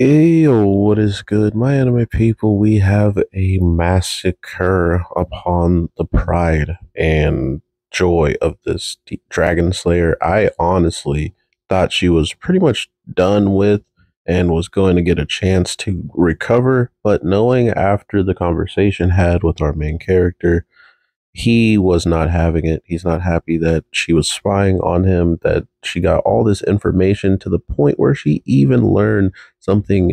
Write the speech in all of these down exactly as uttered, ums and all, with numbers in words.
Yo, what is good, my anime people? We have a massacre upon the pride and joy of this Dragon Slayer. I honestly thought she was pretty much done with and was going to get a chance to recover, but knowing after the conversation had with our main character, he was not having it. He's not happy that she was spying on him, that she got all this information to the point where she even learned something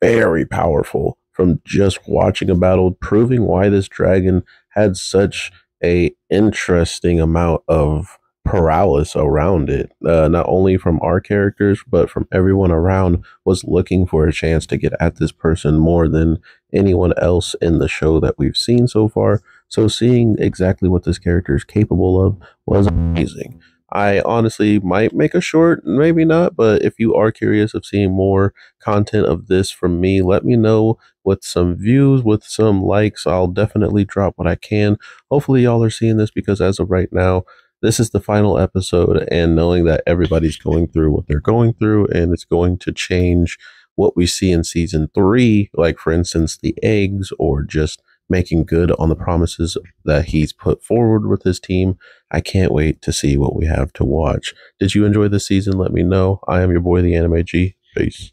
very powerful from just watching a battle, proving why this dragon had such a interesting amount of paralysis around it. Uh, not only from our characters, but from everyone around was looking for a chance to get at this person more than anyone else in the show that we've seen so far. So seeing exactly what this character is capable of was amazing. I honestly might make a short, maybe not, but if you are curious of seeing more content of this from me, let me know with some views, with some likes. I'll definitely drop what I can. Hopefully y'all are seeing this, because as of right now, this is the final episode, and knowing that everybody's going through what they're going through, and it's going to change what we see in season three, like for instance, the eggs, or just making good on the promises that he's put forward with his team. I can't wait to see what we have to watch. Did you enjoy this season? Let me know. I am your boy, The Anime G. Peace.